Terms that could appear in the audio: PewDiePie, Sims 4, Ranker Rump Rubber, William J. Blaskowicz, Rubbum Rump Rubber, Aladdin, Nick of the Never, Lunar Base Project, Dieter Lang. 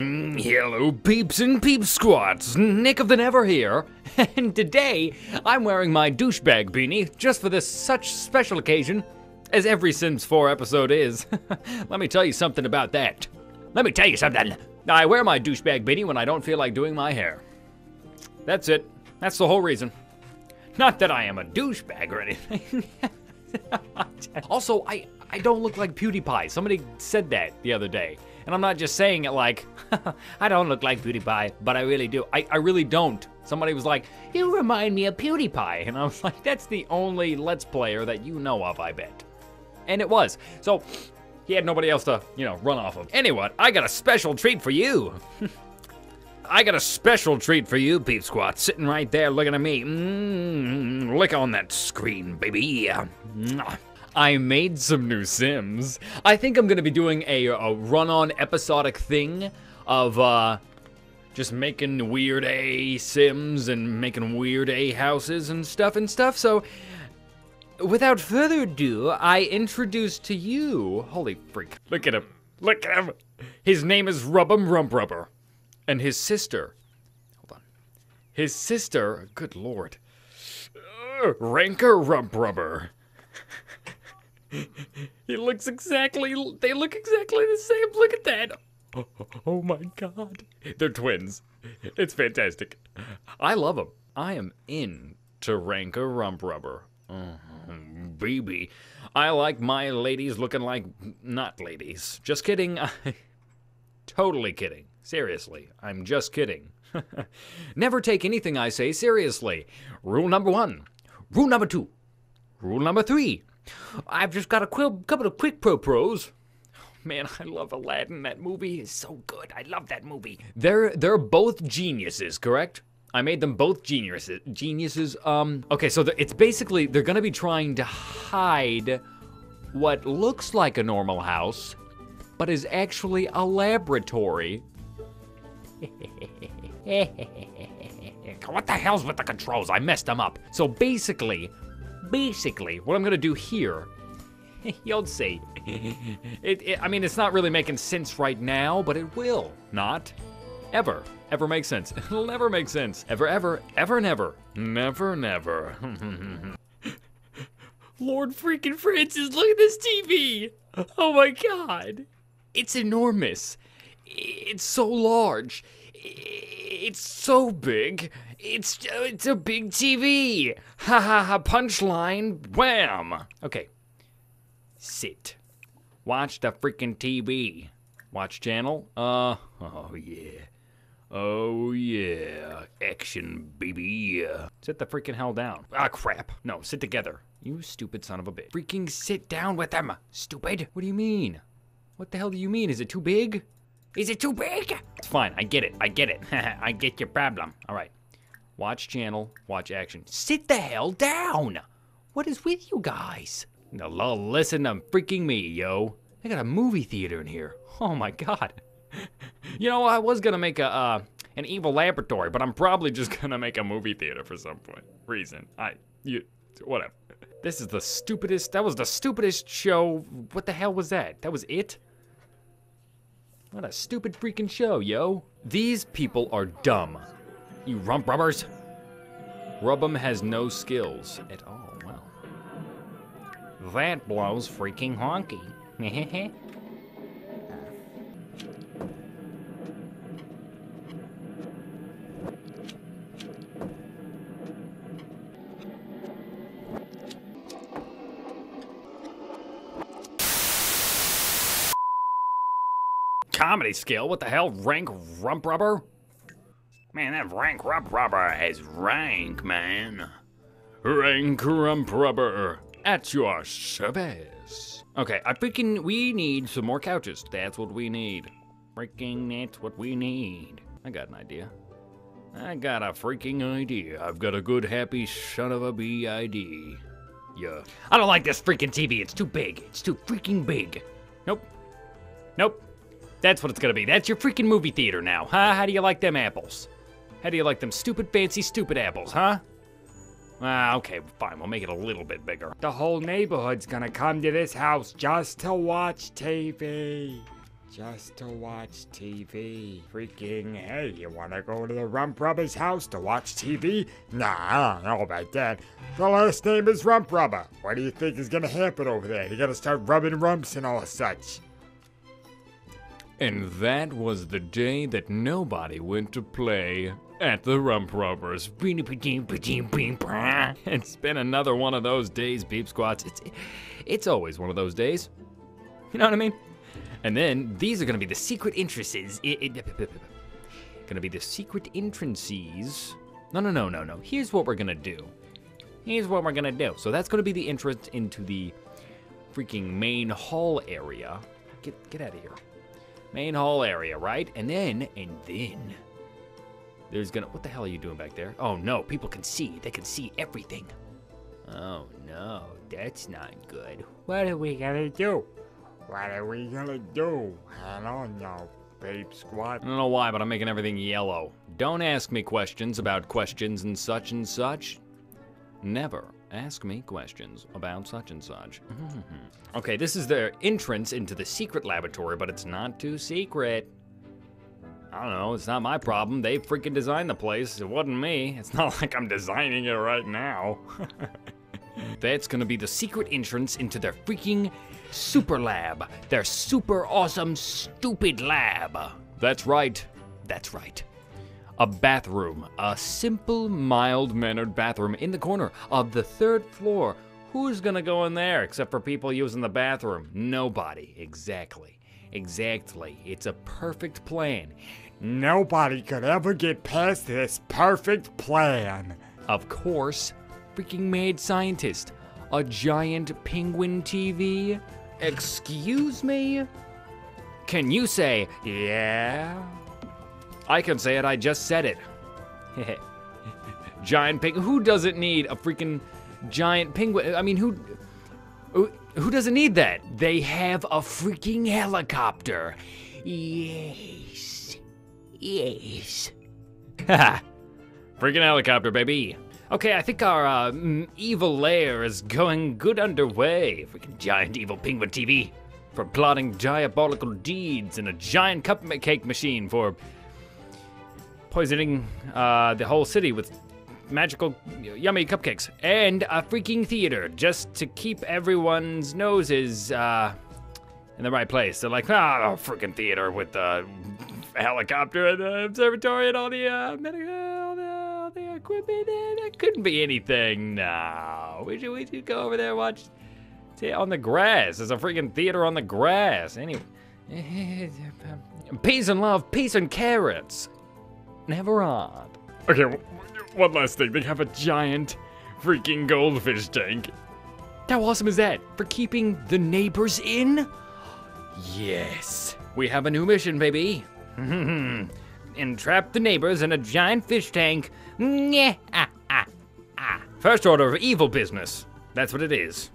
Hello peeps and peep squats, Nick of the Never here, and today I'm wearing my douchebag beanie just for this such special occasion, as every Sims 4 episode is. Let me tell you something about that. I wear my douchebag beanie when I don't feel like doing my hair. That's it. That's the whole reason. Not that I am a douchebag or anything. Also, I don't look like PewDiePie. Somebody said that the other day. And I'm not just saying it like, I don't look like PewDiePie, but I really do. I really don't. Somebody was like, you remind me of PewDiePie. And I was like, that's the only Let's Player that you know of, I bet. And it was. So he had nobody else to, you know, run off of. Anyway, I got a special treat for you. I got a special treat for you, Peep Squad, sitting right there looking at me. Look on that screen, baby. I made some new Sims. I think I'm gonna be doing a run-on episodic thing of just making weird A Sims and making weird A houses and stuff. So without further ado, I introduce to you, holy freak. Look at him, look at him. His name is Rubbum Rump Rubber. And his sister, hold on. His sister, good lord. Ranker Rump Rubber. They look exactly the same. Look at that. Oh my god. They're twins. It's fantastic. I love them. I am into Ranker Rump Rubber. Baby. I like my ladies looking like not ladies. Just kidding. Totally kidding. Seriously, I'm just kidding. Never take anything I say seriously. Rule number 1. Rule number 2. Rule number 3. I've just got a couple of quick pro-pros. Oh, man, I love Aladdin. That movie is so good. I love that movie. They're both geniuses, correct? I made them both geniuses. Okay, so it's basically they're gonna be trying to hide what looks like a normal house, but is actually a laboratory. What the hell's with the controls? I messed them up. So basically, what I'm gonna do here, you'll see. I mean, it's not really making sense right now, but it will not ever make sense. It'll never make sense. Ever never. Lord freaking Francis, look at this TV. Oh my god. It's enormous. It's so large. It's so big. It's a big TV. Ha ha ha, punchline, wham. Okay, sit. Watch the freaking TV. Watch channel. Oh yeah. Oh yeah. Action, baby. Sit the freaking hell down. Ah, crap. No, sit together. You stupid son of a bitch. Freaking sit down with them, stupid. What do you mean? What the hell do you mean? Is it too big? Is it too big? It's fine, I get it. I get your problem. All right, watch channel, watch action. Sit the hell down! What is with you guys? No, listen to freaking me, yo. I got a movie theater in here. Oh my god. You know, I was gonna make an evil laboratory, but I'm probably just gonna make a movie theater for some reason. Whatever. This is the stupidest, that was the stupidest show. What the hell was that? That was it? What a stupid freaking show, yo. These people are dumb. You rump rubbers. Rubbum has no skills at all. Wow. That blows freaking honky. Comedy skill? What the hell? Rank Rump Rubber? Man, that Rank Rump Rubber is rank, man. Rank Rump Rubber at your service. Okay, we need some more couches. That's what we need. That's what we need. I got an idea. I got a freaking idea. I've got a good happy son of a B.I.D. Yeah. I don't like this freaking TV. It's too big. It's too freaking big. Nope. Nope. That's what it's gonna be. That's your freaking movie theater now, huh? How do you like them apples? How do you like them stupid, fancy, stupid apples, huh? Okay, fine. We'll make it a little bit bigger. The whole neighborhood's gonna come to this house just to watch TV. just to watch TV. Freaking, hey, you wanna go to the Rump Rubber's house to watch TV? Nah, I don't know about that. The last name is Rump Rubber. What do you think is gonna happen over there? You gotta start rubbing rumps and all such. And that was the day that nobody went to play at the Rump Rubbers. It's been another one of those days, Beep Squats. It's always one of those days. You know what I mean? And then these are gonna be the secret entrances. Gonna be the secret entrances. No. Here's what we're gonna do. So that's gonna be the entrance into the freaking main hall area. Get out of here. Main hall area, right? And then there's gonna, what the hell are you doing back there? Oh no, people can see, they can see everything. Oh no, that's not good. What are we gonna do? I don't know, Babe Squad. I don't know why, but I'm making everything yellow. Don't ask me questions about questions and such. Never ask me questions about such and such. Okay, this is their entrance into the secret laboratory, but it's not too secret. I don't know, it's not my problem. They freaking designed the place. It wasn't me. It's not like I'm designing it right now. That's gonna be the secret entrance into their freaking super lab. Their super awesome stupid lab. That's right. A bathroom, a simple, mild-mannered bathroom in the corner of the 3rd floor. Who's gonna go in there except for people using the bathroom? Nobody, exactly. It's a perfect plan. Nobody could ever get past this perfect plan. Of course, freaking mad scientist, a giant penguin TV. Excuse me? Can you say, yeah? I can say it, I just said it. Giant penguin. Who doesn't need a freaking giant penguin? I mean, who doesn't need that? They have a freaking helicopter. Yes. Yes. Haha. Freaking helicopter, baby. Okay, I think our evil lair is going good underway. Freaking giant evil penguin TV for plotting diabolical deeds and a giant cupcake machine for poisoning the whole city with magical, yummy cupcakes. And a freaking theater, just to keep everyone's noses in the right place. They're like, oh, freaking theater with the helicopter and the observatory and all the medical, all the equipment. That couldn't be anything. No, we should go over there and watch on the grass. There's a freaking theater on the grass. Anyway, peas and love, peas and carrots. Never odd. Okay, one last thing. They have a giant freaking goldfish tank. How awesome is that? For keeping the neighbors in? Yes. We have a new mission, baby. Entrap the neighbors in a giant fish tank. First order of evil business. That's what it is.